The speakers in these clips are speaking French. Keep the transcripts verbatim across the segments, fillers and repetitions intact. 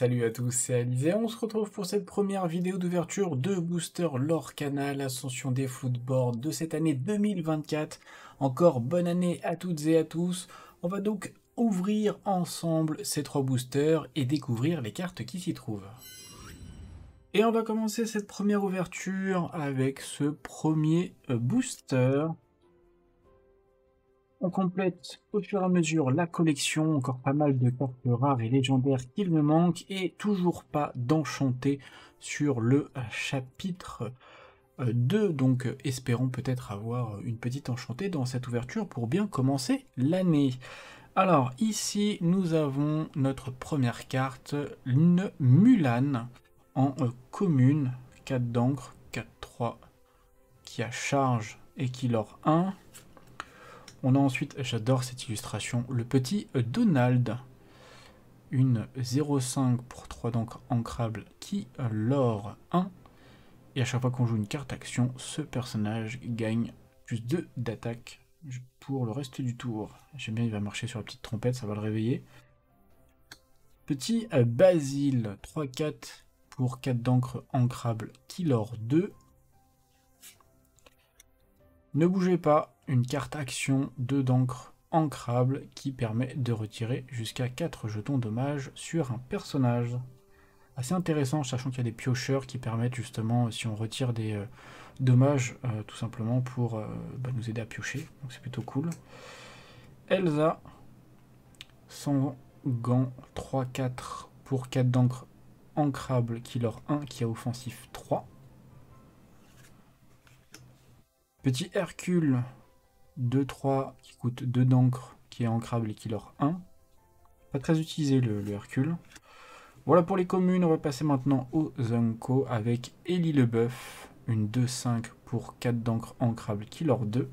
Salut à tous, c'est Alisea, on se retrouve pour cette première vidéo d'ouverture de Booster Lorcana, l'ascension des Floodborn de cette année deux mille vingt-quatre. Encore bonne année à toutes et à tous. On va donc ouvrir ensemble ces trois boosters et découvrir les cartes qui s'y trouvent. Et on va commencer cette première ouverture avec ce premier booster. On complète au fur et à mesure la collection, encore pas mal de cartes rares et légendaires qu'il me manque, et toujours pas d'enchanté sur le chapitre deux, donc espérons peut-être avoir une petite enchantée dans cette ouverture pour bien commencer l'année. Alors ici nous avons notre première carte, une Mulan en commune, quatre d'encre, quatre trois qui a charge et qui l'or un. On a ensuite, j'adore cette illustration, le petit Donald, une zéro cinq pour trois d'encre ancrable qui l'or un. Et à chaque fois qu'on joue une carte action, ce personnage gagne plus deux d'attaque pour le reste du tour. J'aime bien, il va marcher sur la petite trompette, ça va le réveiller. Petit Basile, trois quatre pour quatre d'encre ancrable qui l'or deux. Ne bougez pas, une carte action, deux d'encre ancrable qui permet de retirer jusqu'à quatre jetons dommage sur un personnage. Assez intéressant, sachant qu'il y a des piocheurs qui permettent justement, si on retire des euh, dommages, euh, tout simplement pour euh, bah, nous aider à piocher, donc c'est plutôt cool. Elsa, sans gants, trois quatre pour quatre d'encre ancrable qui leur un, qui a offensif trois. Petit Hercule, deux trois qui coûte deux d'encre, qui est ancrable et qui leur un. Pas très utilisé le, le Hercule. Voilà pour les communes, on va passer maintenant au Zonko avec Elie Leboeuf, une deux cinq pour quatre d'encre ancrable qui leur deux.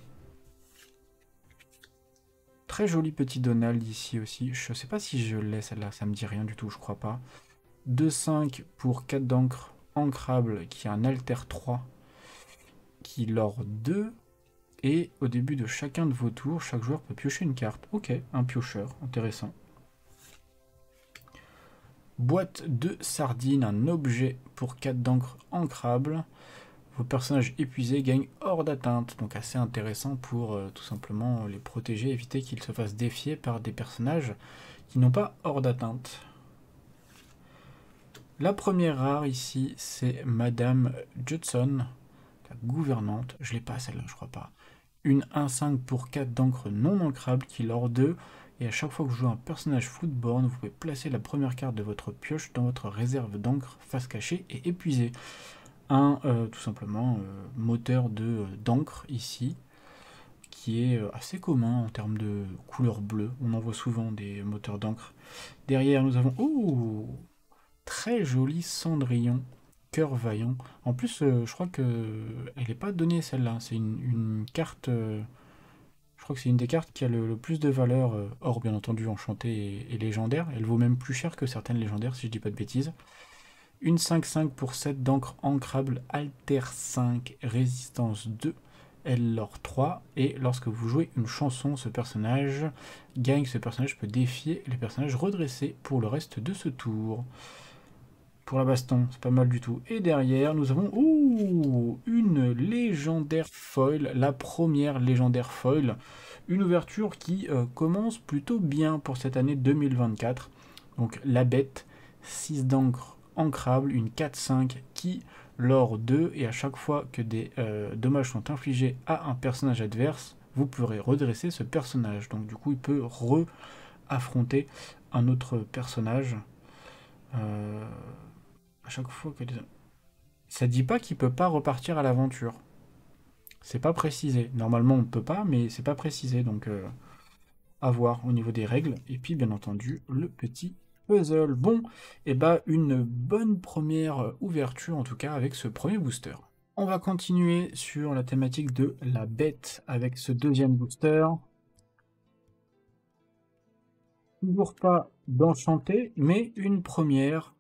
Très joli petit Donald ici aussi, je sais pas si je l'ai celle-là, ça me dit rien du tout, je crois pas. deux cinq pour quatre d'encre ancrable qui a un alter trois. Qui l'or deux, et au début de chacun de vos tours, chaque joueur peut piocher une carte. Ok, un piocheur, intéressant. Boîte de sardines, un objet pour quatre d'encre ancrable. Vos personnages épuisés gagnent hors d'atteinte, donc assez intéressant pour euh, tout simplement les protéger, éviter qu'ils se fassent défier par des personnages qui n'ont pas hors d'atteinte. La première rare ici, c'est Madame Judson. La gouvernante, je l'ai pas celle-là, je crois pas. Une un cinq pour quatre d'encre non ancrable qui l'or deux. Et à chaque fois que vous jouez un personnage Floodborn, vous pouvez placer la première carte de votre pioche dans votre réserve d'encre face cachée et épuisée. Un euh, tout simplement euh, moteur de d'encre ici, qui est assez commun en termes de couleur bleue. On en voit souvent des moteurs d'encre. Derrière nous avons... Oh, très joli Cendrillon. Cœur vaillant. En plus, euh, je crois que elle n'est pas donnée celle-là. C'est une, une carte. Euh, je crois que c'est une des cartes qui a le, le plus de valeur, euh, hors bien entendu enchantée et, et légendaire. Elle vaut même plus cher que certaines légendaires, si je dis pas de bêtises. Une cinq cinq pour sept d'encre ancrable, alter cinq, résistance deux, L-Lore trois. Et lorsque vous jouez une chanson, ce personnage gagne. Ce personnage peut défier les personnages redressés pour le reste de ce tour. Pour la baston, c'est pas mal du tout. Et derrière, nous avons ouh, une légendaire foil, la première légendaire foil. Une ouverture qui euh, commence plutôt bien pour cette année deux mille vingt-quatre. Donc La Bête, six d'encre ancrable, une quatre cinq qui l'or deux. Et à chaque fois que des euh, dommages sont infligés à un personnage adverse, vous pourrez redresser ce personnage. Donc du coup, il peut re-affronter un autre personnage. Euh... À chaque fois que... Ça dit pas qu'il peut pas repartir à l'aventure. C'est pas précisé. Normalement, on ne peut pas, mais c'est pas précisé. Donc, euh, à voir au niveau des règles. Et puis, bien entendu, le petit puzzle. Bon, et bah, une bonne première ouverture, en tout cas, avec ce premier booster. On va continuer sur la thématique de la bête avec ce deuxième booster. Toujours pas d'enchanté, mais une première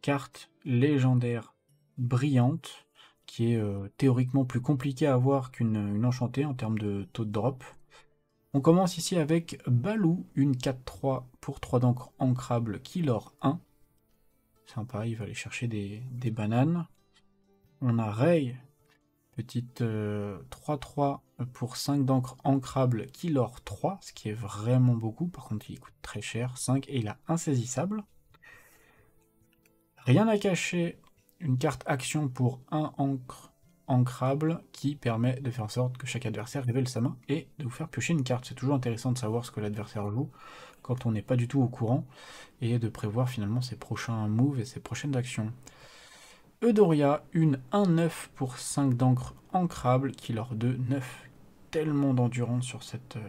carte légendaire brillante qui est euh, théoriquement plus compliquée à avoir qu'une enchantée en termes de taux de drop. On commence ici avec Balou, une quatre trois pour trois d'encre ancrable qui l'or un. Sympa, il va aller chercher des, des bananes. On a Rey, petite euh, trois trois pour cinq d'encre ancrable, Kilor trois, ce qui est vraiment beaucoup. Par contre, il coûte très cher, cinq, et il a insaisissable. Rien à cacher, une carte action pour un encre ancrable qui permet de faire en sorte que chaque adversaire révèle sa main et de vous faire piocher une carte. C'est toujours intéressant de savoir ce que l'adversaire joue quand on n'est pas du tout au courant et de prévoir finalement ses prochains moves et ses prochaines actions. Eudoria, une un neuf pour cinq d'encre ancrable qui leur donne neuf. Tellement d'endurance sur, cette, euh,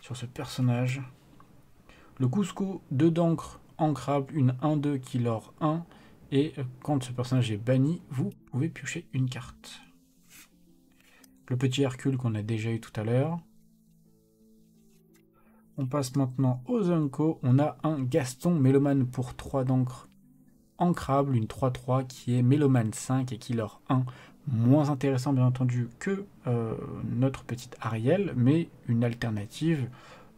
sur ce personnage. Le Cusco, deux d'encre ancrable, une un deux qui leur un. Et quand ce personnage est banni, vous pouvez piocher une carte. Le petit Hercule qu'on a déjà eu tout à l'heure. On passe maintenant aux Zonko. On a un Gaston Mélomane pour trois d'encre ancrable, une trois trois qui est Mélomane cinq et qui leur un. Moins intéressant bien entendu que euh, notre petite Ariel, mais une alternative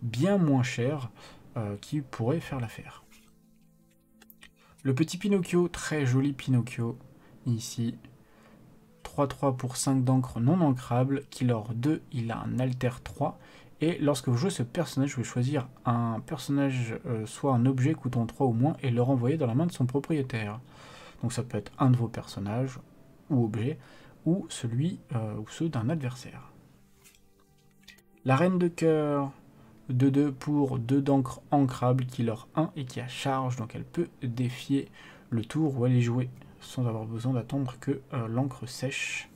bien moins chère euh, qui pourrait faire l'affaire. Le petit Pinocchio, très joli Pinocchio, ici, trois trois pour cinq d'encre non ancrable, Killer deux, il a un alter trois, et lorsque vous jouez ce personnage, vous pouvez choisir un personnage, euh, soit un objet coûtant trois ou moins, et le renvoyer dans la main de son propriétaire. Donc ça peut être un de vos personnages, ou objet, ou celui, euh, ou ceux d'un adversaire. La Reine de cœur, deux deux pour deux d'encre ancrable qui leur un et qui a charge, donc elle peut défier le tour ou aller jouer sans avoir besoin d'attendre que euh, l'encre sèche.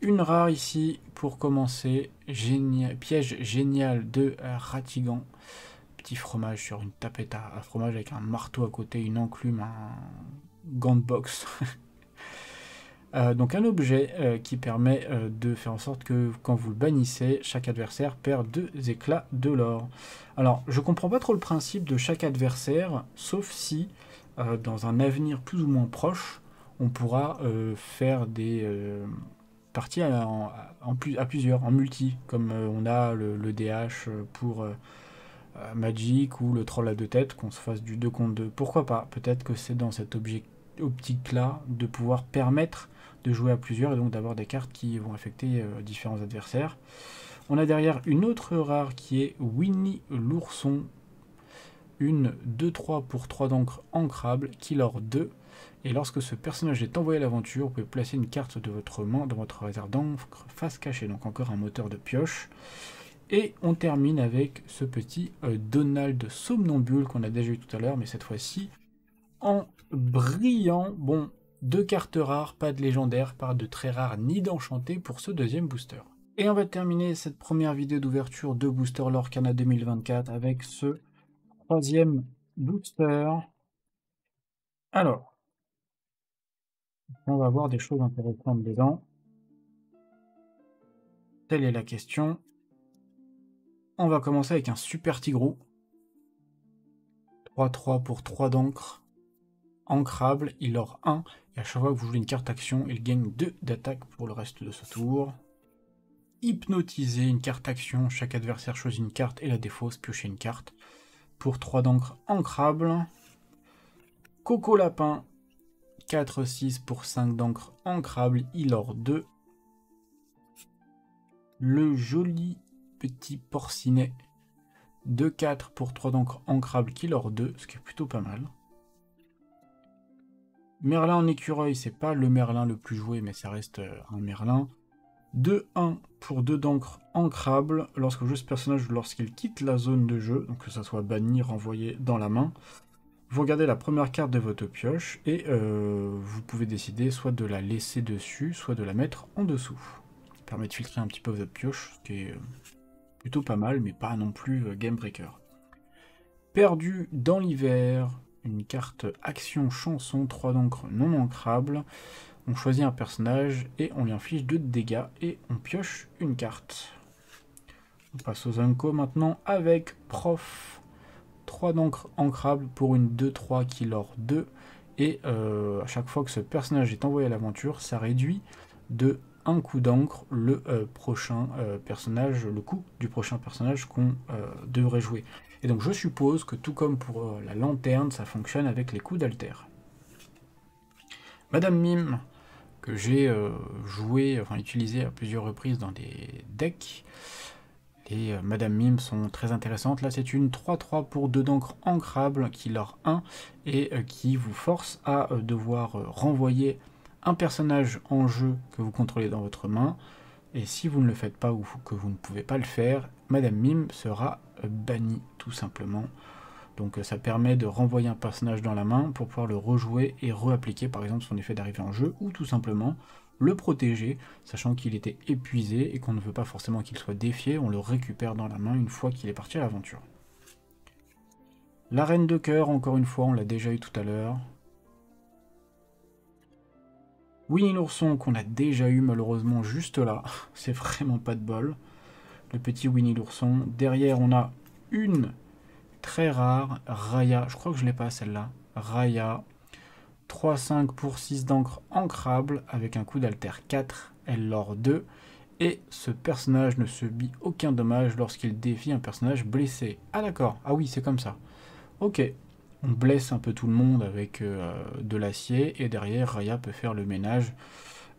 Une rare ici pour commencer, génial, piège génial de euh, Ratigan, petit fromage sur une tapette à, à fromage avec un marteau à côté, une enclume, un gant de boxe. Euh, donc un objet euh, qui permet euh, de faire en sorte que quand vous le bannissez, chaque adversaire perd deux éclats de l'or. Alors je comprends pas trop le principe de chaque adversaire, sauf si euh, dans un avenir plus ou moins proche, on pourra euh, faire des euh, parties à, en, en plus, à plusieurs, en multi, comme euh, on a le, le D H pour euh, Magic ou le troll à deux têtes, qu'on se fasse du deux contre deux. Pourquoi pas? Peut-être que c'est dans cet objectif optique là de pouvoir permettre de jouer à plusieurs et donc d'avoir des cartes qui vont affecter euh, différents adversaires. On a derrière une autre rare qui est Winnie l'ourson, une deux trois pour trois d'encre ancrable, Killer deux, et lorsque ce personnage est envoyé à l'aventure, vous pouvez placer une carte de votre main dans votre réserve d'encre face cachée, donc encore un moteur de pioche. Et on termine avec ce petit euh, Donald somnambule qu'on a déjà eu tout à l'heure, mais cette fois-ci en brillant. Bon, deux cartes rares, pas de légendaire, pas de très rares ni d'enchanté pour ce deuxième booster. Et on va terminer cette première vidéo d'ouverture de Booster Lorcana deux mille vingt-quatre avec ce troisième booster. Alors, on va voir des choses intéressantes dedans. Telle est la question. On va commencer avec un super Tigrou. trois trois pour trois d'encre ancrable, il aura un, et à chaque fois que vous jouez une carte action, il gagne deux d'attaque pour le reste de ce tour. Hypnotiser, une carte action, chaque adversaire choisit une carte et la défausse, piocher une carte pour trois d'encre ancrable. Coco Lapin, quatre six pour cinq d'encre ancrable, il aura deux. Le joli petit Porcinet, deux quatre pour trois d'encre ancrable, qui aura deux, ce qui est plutôt pas mal. Merlin en écureuil, c'est pas le Merlin le plus joué, mais ça reste un Merlin. deux un pour deux d'encre ancrable. Lorsque vous jouez ce personnage, lorsqu'il quitte la zone de jeu, donc que ça soit banni, renvoyé dans la main, vous regardez la première carte de votre pioche et euh, vous pouvez décider soit de la laisser dessus, soit de la mettre en dessous. Ça permet de filtrer un petit peu votre pioche, ce qui est plutôt pas mal, mais pas non plus game breaker. Perdu dans l'hiver, une carte action chanson, trois d'encre non ancrable. On choisit un personnage et on lui inflige deux de dégâts et on pioche une carte. On passe aux Zonko maintenant avec Prof, trois d'encre ancrable pour une deux trois qui leur deux. Et euh, à chaque fois que ce personnage est envoyé à l'aventure, ça réduit de un coup d'encre le euh, prochain euh, personnage, le coup du prochain personnage qu'on euh, devrait jouer. Et donc je suppose que tout comme pour la lanterne, ça fonctionne avec les coups d'haltère. Madame Mime, que j'ai euh, joué, enfin utilisé à plusieurs reprises dans des decks. Et euh, Madame Mime sont très intéressantes. Là c'est une trois trois pour deux d'encre ancrable qui leur un et euh, qui vous force à euh, devoir euh, renvoyer un personnage en jeu que vous contrôlez dans votre main. Et si vous ne le faites pas ou que vous ne pouvez pas le faire, Madame Mime sera bannie tout simplement. Donc ça permet de renvoyer un personnage dans la main pour pouvoir le rejouer et réappliquer par exemple son effet d'arrivée en jeu ou tout simplement le protéger, sachant qu'il était épuisé et qu'on ne veut pas forcément qu'il soit défié, on le récupère dans la main une fois qu'il est parti à l'aventure. La Reine de cœur, encore une fois, on l'a déjà eu tout à l'heure. Winnie l'ourson qu'on a déjà eu malheureusement juste là, c'est vraiment pas de bol. Le petit Winnie l'ourson. Derrière on a une très rare, Raya, je crois que je l'ai pas celle-là. Raya, trois cinq pour six d'encre ancrable avec un coup d'altère quatre, elle l'or deux. Et ce personnage ne subit aucun dommage lorsqu'il défie un personnage blessé. Ah d'accord, ah oui c'est comme ça. Ok. On blesse un peu tout le monde avec euh, de l'acier et derrière Raya peut faire le ménage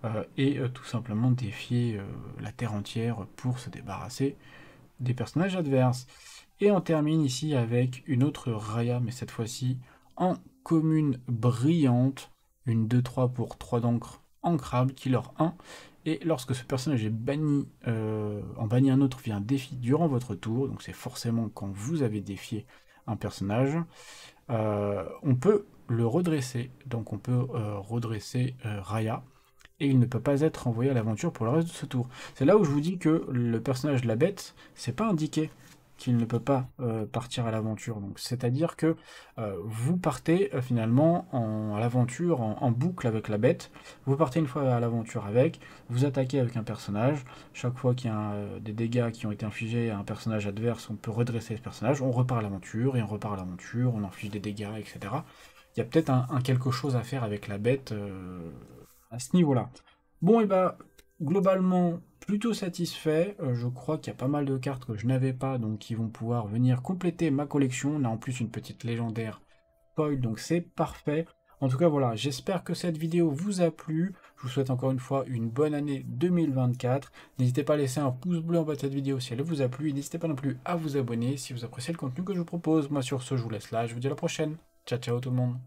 euh, et euh, tout simplement défier euh, la terre entière pour se débarrasser des personnages adverses. Et on termine ici avec une autre Raya, mais cette fois-ci en commune brillante, une deux trois pour trois d'encre ancrable qui leur un. Et lorsque ce personnage est banni, euh, en bannit un autre via un défi durant votre tour, donc c'est forcément quand vous avez défié un personnage, euh, on peut le redresser, donc on peut euh, redresser euh, Raya, et il ne peut pas être envoyé à l'aventure pour le reste de ce tour. C'est là où je vous dis que le personnage de la bête, c'est pas indiqué qu'il ne peut pas euh, partir à l'aventure, donc c'est-à-dire que euh, vous partez euh, finalement en, à l'aventure, en, en boucle avec la bête, vous partez une fois à l'aventure avec, vous attaquez avec un personnage, chaque fois qu'il y a euh, des dégâts qui ont été infligés à un personnage adverse, on peut redresser ce personnage, on repart à l'aventure, et on repart à l'aventure, on inflige des dégâts, et cetera. Il y a peut-être un, un quelque chose à faire avec la bête euh, à ce niveau-là. Bon, et bah, globalement, plutôt satisfait, euh, je crois qu'il y a pas mal de cartes que je n'avais pas, donc qui vont pouvoir venir compléter ma collection. On a en plus une petite légendaire foil, donc c'est parfait. En tout cas voilà, j'espère que cette vidéo vous a plu, je vous souhaite encore une fois une bonne année deux mille vingt-quatre, n'hésitez pas à laisser un pouce bleu en bas de cette vidéo si elle vous a plu, n'hésitez pas non plus à vous abonner si vous appréciez le contenu que je vous propose. Moi sur ce, je vous laisse là, je vous dis à la prochaine, ciao ciao tout le monde.